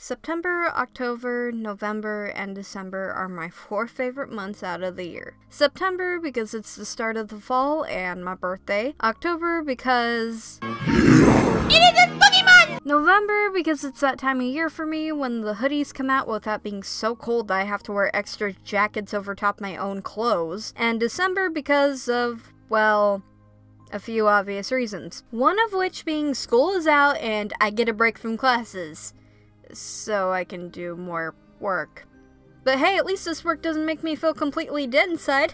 September, October, November, and December are my four favorite months out of the year. September because it's the start of the fall and my birthday. October because... it is a Pokemon! November because it's that time of year for me when the hoodies come out without being so cold that I have to wear extra jackets over top my own clothes. And December because of, well... a few obvious reasons. One of which being school is out and I get a break from classes. So I can do more work. But hey, at least this work doesn't make me feel completely dead inside.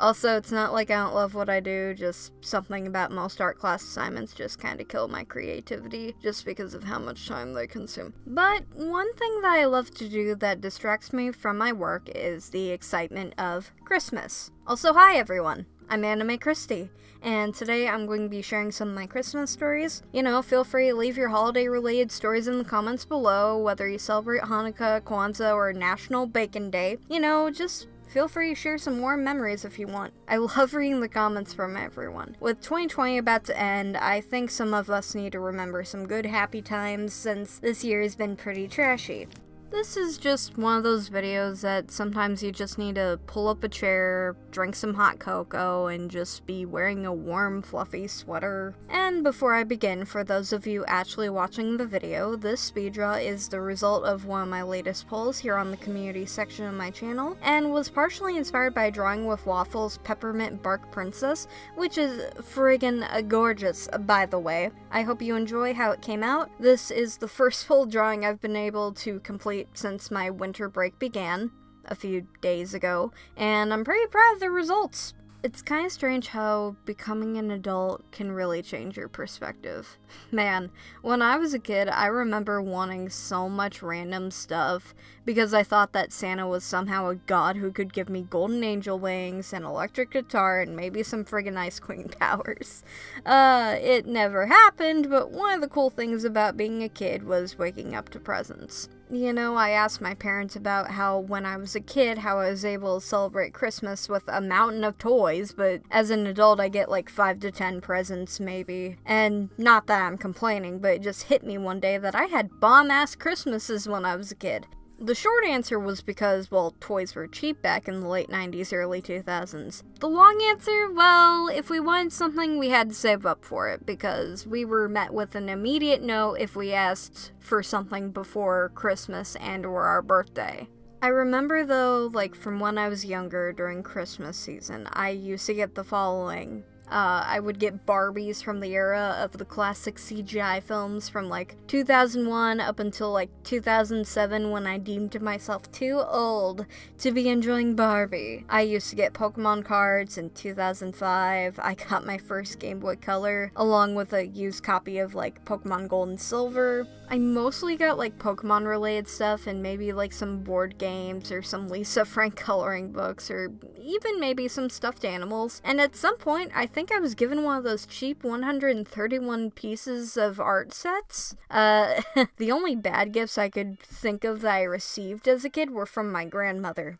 Also, it's not like I don't love what I do, just something about most art class assignments just kind of kill my creativity just because of how much time they consume. But one thing that I love to do that distracts me from my work is the excitement of Christmas. Also, hi everyone! I'm Anime Christy, and today I'm going to be sharing some of my Christmas stories. You know, feel free to leave your holiday-related stories in the comments below, whether you celebrate Hanukkah, Kwanzaa, or National Bacon Day. You know, just feel free to share some warm memories if you want. I love reading the comments from everyone. With 2020 about to end, I think some of us need to remember some good happy times since this year has been pretty trashy. This is just one of those videos that sometimes you just need to pull up a chair, drink some hot cocoa, and just be wearing a warm, fluffy sweater. And before I begin, for those of you actually watching the video, this speeddraw is the result of one of my latest polls here on the community section of my channel, and was partially inspired by drawing with Waffle's Peppermint Bark Princess, which is friggin' gorgeous, by the way. I hope you enjoy how it came out. This is the first full drawing I've been able to complete since my winter break began a few days ago, and I'm pretty proud of the results. It's kind of strange how becoming an adult can really change your perspective. Man, when I was a kid, I remember wanting so much random stuff because I thought that Santa was somehow a god who could give me golden angel wings, an electric guitar, and maybe some friggin' Ice Queen powers. It never happened, but one of the cool things about being a kid was waking up to presents. You know, I asked my parents about how, when I was a kid, how I was able to celebrate Christmas with a mountain of toys, but as an adult I get like 5 to 10 presents, maybe. And not that I'm complaining, but it just hit me one day that I had bomb-ass Christmases when I was a kid. The short answer was because, well, toys were cheap back in the late 90s, early 2000s. The long answer, well, if we wanted something, we had to save up for it, because we were met with an immediate no if we asked for something before Christmas and or our birthday. I remember, though, like, from when I was younger during Christmas season, I used to get the following. I would get Barbies from the era of the classic CGI films from like 2001 up until like 2007 when I deemed myself too old to be enjoying Barbie. I used to get Pokemon cards in 2005. I got my first Game Boy Color along with a used copy of like Pokemon Gold and Silver. I mostly got like Pokemon related stuff and maybe like some board games or some Lisa Frank coloring books or even maybe some stuffed animals. And at some point I think I was given one of those cheap 131 pieces of art sets. The only bad gifts I could think of that I received as a kid were from my grandmother.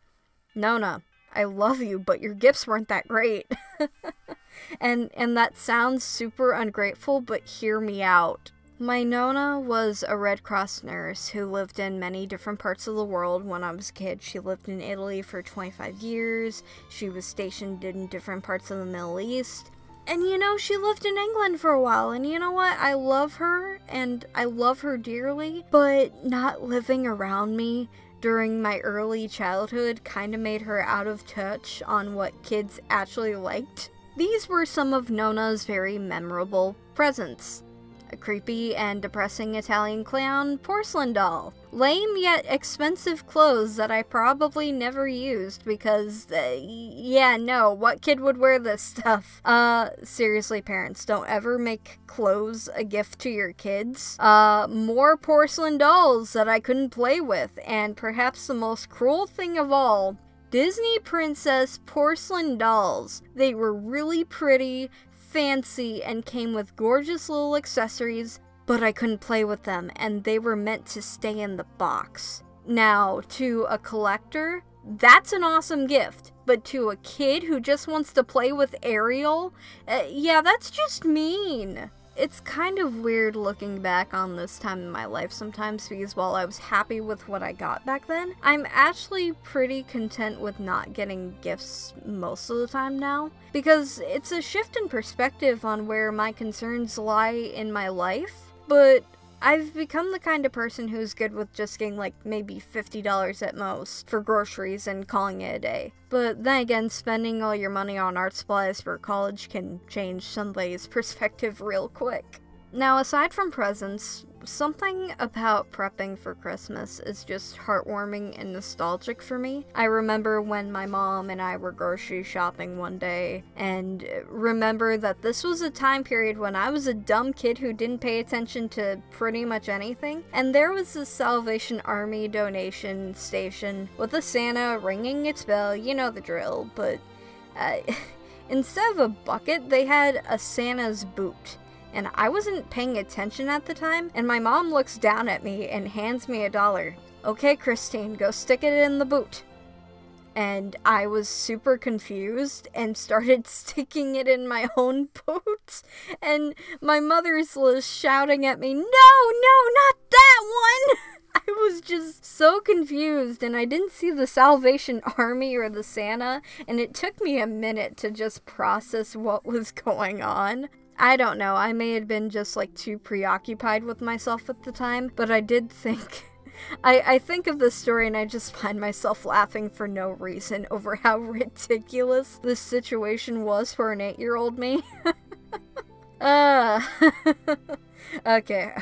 Nona, I love you, but your gifts weren't that great. And that sounds super ungrateful, but hear me out. My Nona was a Red Cross nurse who lived in many different parts of the world when I was a kid. She lived in Italy for 25 years, she was stationed in different parts of the Middle East, and you know, she lived in England for a while, and you know what, I love her, and I love her dearly, but not living around me during my early childhood kind of made her out of touch on what kids actually liked. These were some of Nona's very memorable presents. A creepy and depressing Italian clown porcelain doll. Lame yet expensive clothes that I probably never used because, yeah, no, what kid would wear this stuff? Seriously, parents, don't ever make clothes a gift to your kids. More porcelain dolls that I couldn't play with, and perhaps the most cruel thing of all, Disney princess porcelain dolls. They were really pretty, fancy, and came with gorgeous little accessories, but I couldn't play with them, and they were meant to stay in the box. Now, to a collector, that's an awesome gift, but to a kid who just wants to play with Ariel, yeah, that's just mean. It's kind of weird looking back on this time in my life sometimes, because while I was happy with what I got back then, I'm actually pretty content with not getting gifts most of the time now, because it's a shift in perspective on where my concerns lie in my life, but I've become the kind of person who's good with just getting like maybe $50 at most for groceries and calling it a day. But then again, spending all your money on art supplies for college can change somebody's perspective real quick. Now, aside from presents, something about prepping for Christmas is just heartwarming and nostalgic for me. I remember when my mom and I were grocery shopping one day, and remember that this was a time period when I was a dumb kid who didn't pay attention to pretty much anything, and there was this Salvation Army donation station with a Santa ringing its bell, you know the drill, but instead of a bucket, they had a Santa's boot. And I wasn't paying attention at the time, and my mom looks down at me and hands me $1. Okay, Christine, go stick it in the boot. And I was super confused and started sticking it in my own boot. And my mother's was shouting at me, "No, no, not that one!" I was just so confused, and I didn't see the Salvation Army or the Santa, and it took me a minute to just process what was going on. I don't know, I may have been just like too preoccupied with myself at the time, but I did think, I think of this story and I just find myself laughing for no reason over how ridiculous this situation was for an 8-year-old me. Okay.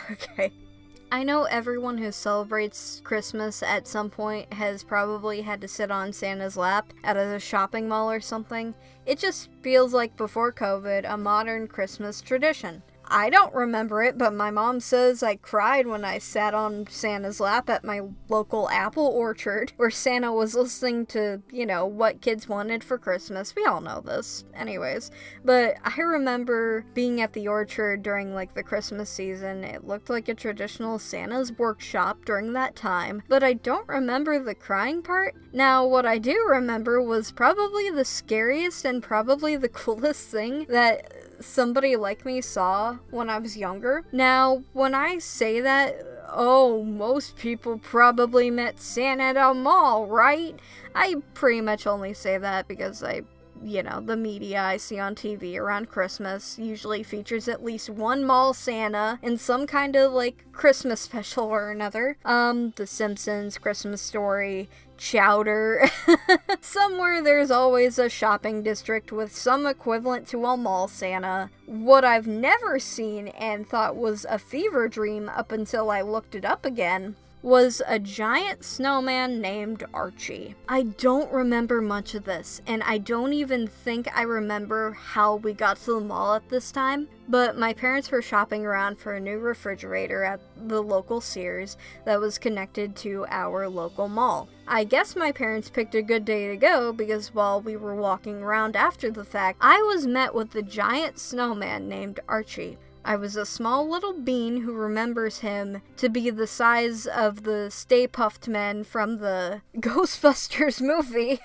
I know everyone who celebrates Christmas at some point has probably had to sit on Santa's lap at a shopping mall or something. It just feels like, before COVID, a modern Christmas tradition. I don't remember it, but my mom says I cried when I sat on Santa's lap at my local apple orchard, where Santa was listening to, you know, what kids wanted for Christmas. We all know this. Anyways, but I remember being at the orchard during, like, the Christmas season. It looked like a traditional Santa's workshop during that time, but I don't remember the crying part. Now, what I do remember was probably the scariest and probably the coolest thing that somebody like me saw when I was younger. Now, when I say that, oh, most people probably met Santa at a mall, right? I pretty much only say that because you know, the media I see on TV around Christmas usually features at least one mall Santa in some kind of, like, Christmas special or another. The Simpsons, Christmas Story, Chowder. Somewhere there's always a shopping district with some equivalent to a mall Santa. What I've never seen and thought was a fever dream up until I looked it up again was a giant snowman named Archie. I don't remember much of this, and I don't even think I remember how we got to the mall at this time, but my parents were shopping around for a new refrigerator at the local Sears that was connected to our local mall. I guess my parents picked a good day to go, because while we were walking around after the fact, I was met with the giant snowman named Archie. I was a small little bean who remembers him to be the size of the Stay Puft Men from the Ghostbusters movie.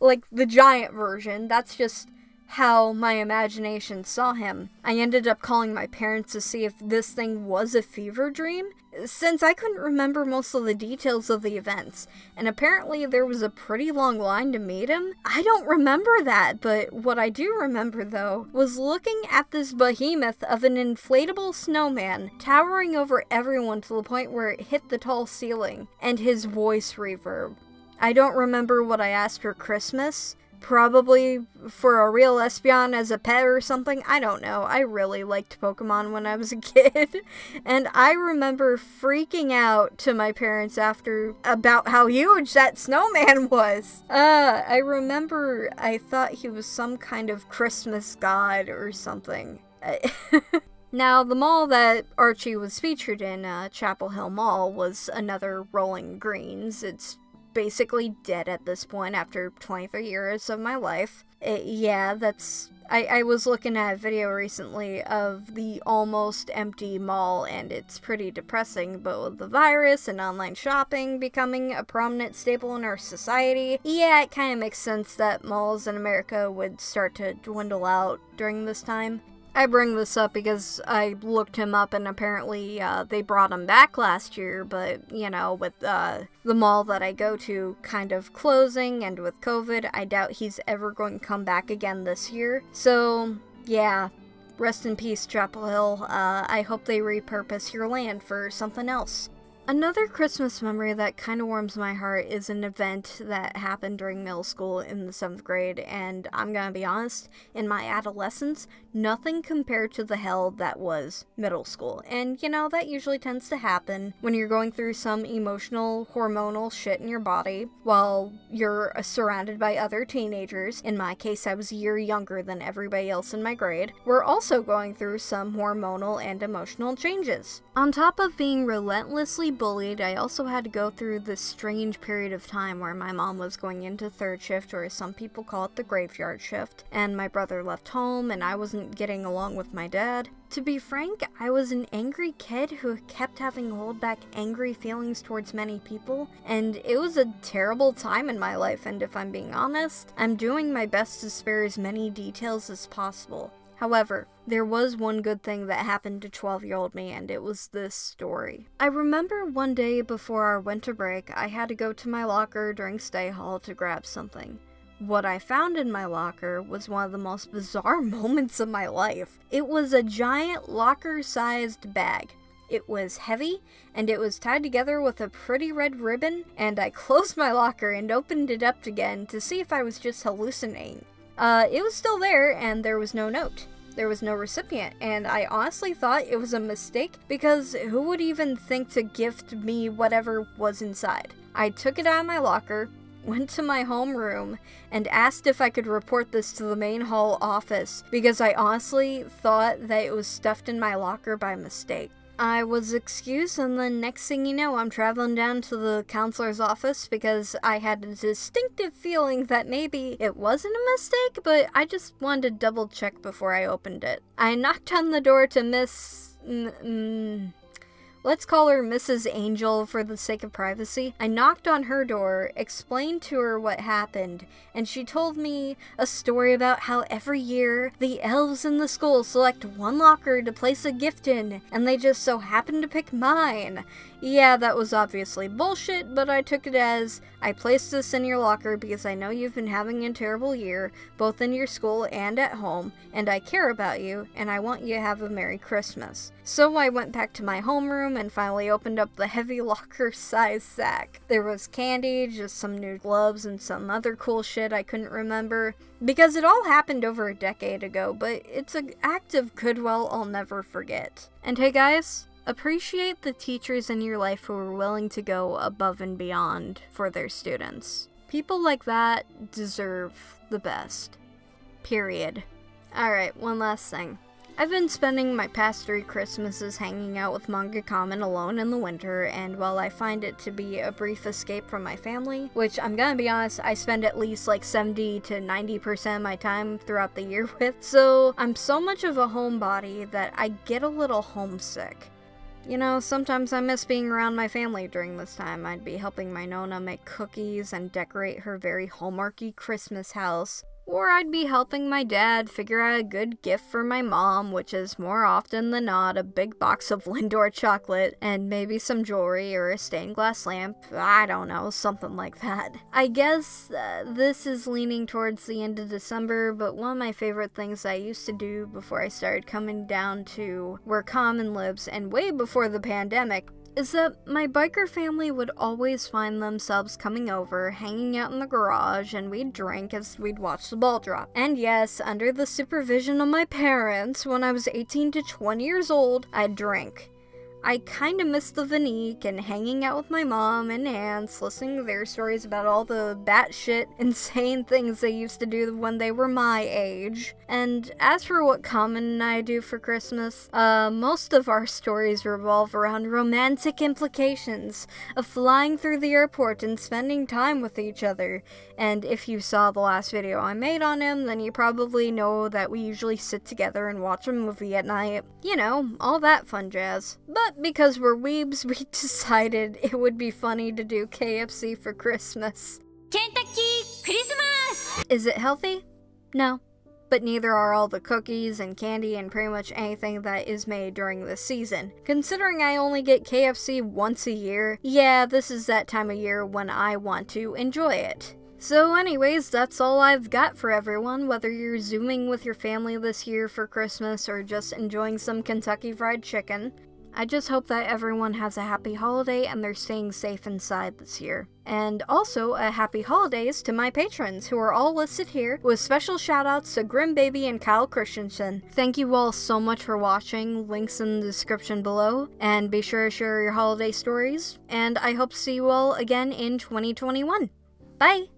Like, the giant version. That's just how my imagination saw him. I ended up calling my parents to see if this thing was a fever dream, since I couldn't remember most of the details of the events, and apparently there was a pretty long line to meet him. I don't remember that, but what I do remember, though, was looking at this behemoth of an inflatable snowman towering over everyone to the point where it hit the tall ceiling, and his voice reverb. I don't remember what I asked for Christmas. Probably for a real Espeon as a pet or something. I don't know. I really liked Pokemon when I was a kid. And I remember freaking out to my parents after about how huge that snowman was. I remember I thought he was some kind of Christmas god or something. Now, the mall that Archie was featured in, Chapel Hill Mall, was another Rolling Greens. It's basically dead at this point after 23 years of my life. Yeah, that's... I was looking at a video recently of the almost empty mall, and it's pretty depressing, but with the virus and online shopping becoming a prominent staple in our society, yeah, it kind of makes sense that malls in America would start to dwindle out during this time. I bring this up because I looked him up and apparently they brought him back last year, but, you know, with the mall that I go to kind of closing and with COVID, I doubt he's ever going to come back again this year. So, yeah, rest in peace, Chapel Hill. I hope they repurpose your land for something else. Another Christmas memory that kind of warms my heart is an event that happened during middle school in the 7th grade, and I'm gonna be honest, in my adolescence, nothing compared to the hell that was middle school. And, you know, that usually tends to happen when you're going through some emotional, hormonal shit in your body while you're surrounded by other teenagers. In my case, I was a year younger than everybody else in my grade. We're also going through some hormonal and emotional changes. On top of being relentlessly bullied, I also had to go through this strange period of time where my mom was going into third shift, or as some people call it, the graveyard shift, and my brother left home, and I wasn't getting along with my dad. To be frank, I was an angry kid who kept having to hold back angry feelings towards many people, and it was a terrible time in my life, and if I'm being honest, I'm doing my best to spare as many details as possible. However, there was one good thing that happened to 12-year-old me, and it was this story. I remember one day before our winter break, I had to go to my locker during Stay Hall to grab something. What I found in my locker was one of the most bizarre moments of my life. It was a giant locker-sized bag. It was heavy, and it was tied together with a pretty red ribbon, and I closed my locker and opened it up again to see if I was just hallucinating. It was still there, and there was no note. There was no recipient, and I honestly thought it was a mistake because who would even think to gift me whatever was inside? I took it out of my locker, went to my homeroom, and asked if I could report this to the main hall office because I honestly thought that it was stuffed in my locker by mistake. I was excused, and the next thing you know, I'm traveling down to the counselor's office because I had a distinctive feeling that maybe it wasn't a mistake, but I just wanted to double check before I opened it. I knocked on the door to Miss... let's call her Mrs. Angel for the sake of privacy. I knocked on her door, explained to her what happened, and she told me a story about how every year the elves in the school select one locker to place a gift in, and they just so happened to pick mine. Yeah, that was obviously bullshit, but I took it as, I placed this in your locker because I know you've been having a terrible year, both in your school and at home, and I care about you, and I want you to have a Merry Christmas. So I went back to my homeroom and finally opened up the heavy locker-sized sack. There was candy, just some new gloves, and some other cool shit I couldn't remember, because it all happened over a decade ago, but it's an act of goodwill I'll never forget. And hey guys, appreciate the teachers in your life who are willing to go above and beyond for their students. People like that deserve the best. Period. Alright, one last thing. I've been spending my past 3 Christmases hanging out with Manga Common alone in the winter, and while I find it to be a brief escape from my family, which I'm gonna be honest, I spend at least like 70 to 90% of my time throughout the year with, so I'm so much of a homebody that I get a little homesick. You know, sometimes I miss being around my family during this time. I'd be helping my Nona make cookies and decorate her very hallmarky Christmas house. Or I'd be helping my dad figure out a good gift for my mom, which is more often than not a big box of Lindor chocolate and maybe some jewelry or a stained glass lamp, I don't know, something like that. I guess this is leaning towards the end of December, but one of my favorite things I used to do before I started coming down to where Common lives, and way before the pandemic, is that my biker family would always find themselves coming over, hanging out in the garage, and we'd drink as we'd watch the ball drop. And yes, under the supervision of my parents, when I was 18 to 20 years old, I'd drink. I kinda miss the Vanique and hanging out with my mom and aunts, listening to their stories about all the batshit insane things they used to do when they were my age. And as for what Common and I do for Christmas, most of our stories revolve around romantic implications of flying through the airport and spending time with each other. And if you saw the last video I made on him, then you probably know that we usually sit together and watch a movie at night. You know, all that fun jazz. But because we're weebs, we decided it would be funny to do KFC for Christmas. Kentucky Christmas! Is it healthy? No. but neither are all the cookies and candy and pretty much anything that is made during this season. Considering I only get KFC once a year, yeah, this is that time of year when I want to enjoy it. So anyways, that's all I've got for everyone, whether you're zooming with your family this year for Christmas or just enjoying some Kentucky Fried Chicken. I just hope that everyone has a happy holiday and they're staying safe inside this year. And also, a happy holidays to my patrons, who are all listed here, with special shoutouts to Grim Baby and Kyle Christensen. Thank you all so much for watching, links in the description below, and be sure to share your holiday stories, and I hope to see you all again in 2021. Bye!